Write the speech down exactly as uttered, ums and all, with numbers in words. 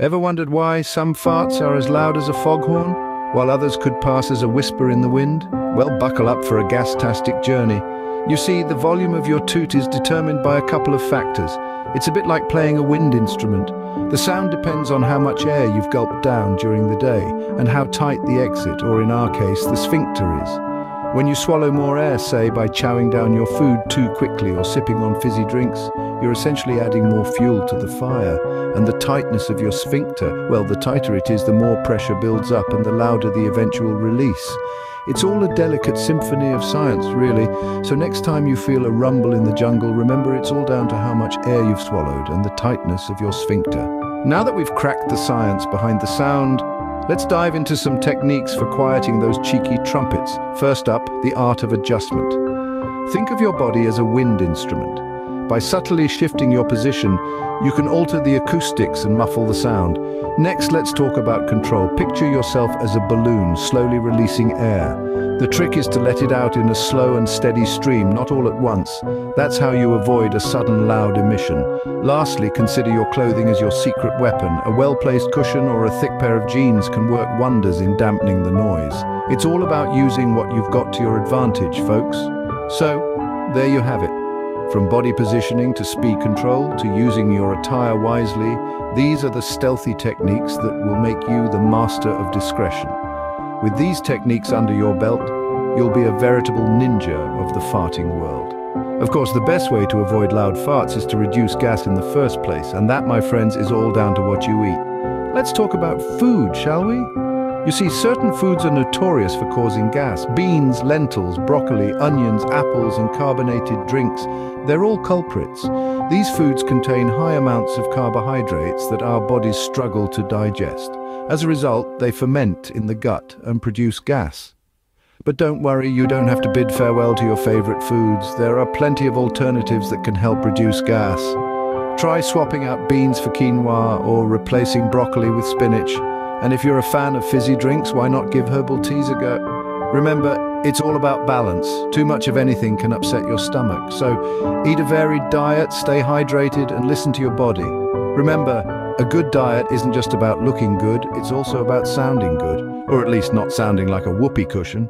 Ever wondered why some farts are as loud as a foghorn, while others could pass as a whisper in the wind? Well, buckle up for a gastastic journey. You see, the volume of your toot is determined by a couple of factors. It's a bit like playing a wind instrument. The sound depends on how much air you've gulped down during the day, and how tight the exit, or in our case, the sphincter is. When you swallow more air, say, by chowing down your food too quickly or sipping on fizzy drinks, you're essentially adding more fuel to the fire, and the tightness of your sphincter, well, the tighter it is, the more pressure builds up and the louder the eventual release. It's all a delicate symphony of science, really, so next time you feel a rumble in the jungle, remember it's all down to how much air you've swallowed and the tightness of your sphincter. Now that we've cracked the science behind the sound, let's dive into some techniques for quieting those cheeky trumpets. First up, the art of adjustment. Think of your body as a wind instrument. By subtly shifting your position, you can alter the acoustics and muffle the sound. Next, let's talk about control. Picture yourself as a balloon slowly releasing air. The trick is to let it out in a slow and steady stream, not all at once. That's how you avoid a sudden loud emission. Lastly, consider your clothing as your secret weapon. A well-placed cushion or a thick pair of jeans can work wonders in dampening the noise. It's all about using what you've got to your advantage, folks. So, there you have it. From body positioning to speed control to using your attire wisely, these are the stealthy techniques that will make you the master of discretion. With these techniques under your belt, you'll be a veritable ninja of the farting world. Of course, the best way to avoid loud farts is to reduce gas in the first place, and that, my friends, is all down to what you eat. Let's talk about food, shall we? You see, certain foods are notorious for causing gas. Beans, lentils, broccoli, onions, apples, and carbonated drinks, they're all culprits. These foods contain high amounts of carbohydrates that our bodies struggle to digest. As a result, they ferment in the gut and produce gas. But don't worry, you don't have to bid farewell to your favorite foods. There are plenty of alternatives that can help reduce gas. Try swapping out beans for quinoa or replacing broccoli with spinach. And if you're a fan of fizzy drinks, why not give herbal teas a go? Remember, it's all about balance. Too much of anything can upset your stomach. So eat a varied diet, stay hydrated, and listen to your body. Remember, a good diet isn't just about looking good, it's also about sounding good, or at least not sounding like a whoopee cushion.